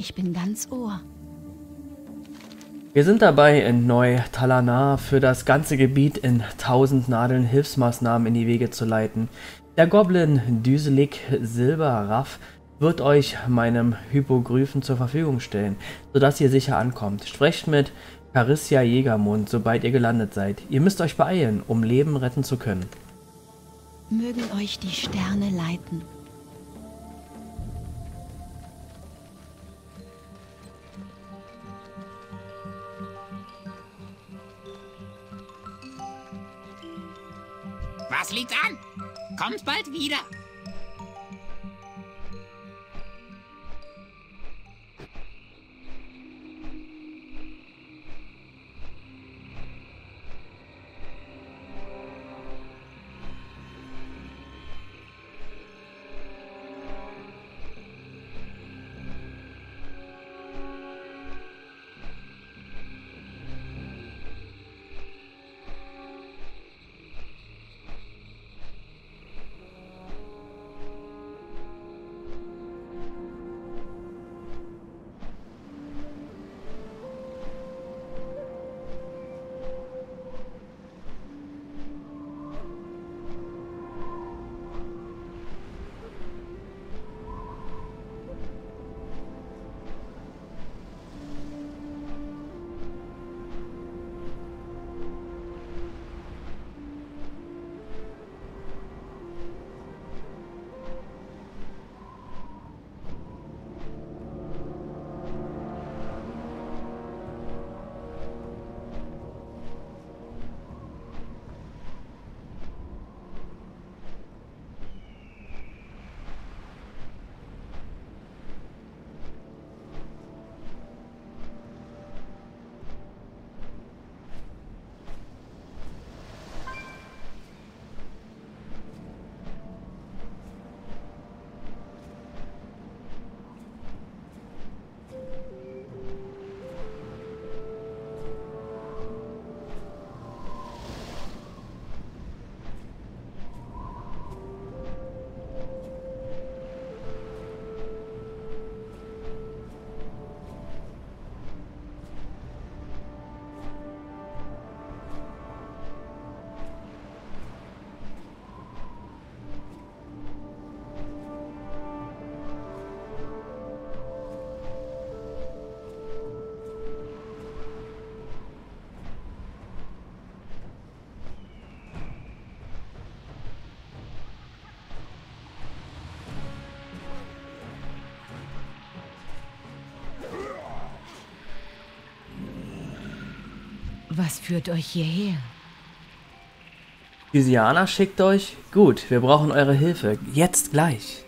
Ich bin ganz Ohr. Wir sind dabei, in Neu-Thalanaar für das ganze Gebiet in 1000 Nadeln Hilfsmaßnahmen in die Wege zu leiten. Der Goblin Dyslix Silberraff wird euch meinem Hypogryphen zur Verfügung stellen, sodass ihr sicher ankommt. Sprecht mit Caryssia Jägermond, sobald ihr gelandet seid. Ihr müsst euch beeilen, um Leben retten zu können. Mögen euch die Sterne leiten. Was liegt an? Kommt bald wieder! Was führt euch hierher? Visiana schickt euch? Gut, wir brauchen eure Hilfe. Jetzt gleich.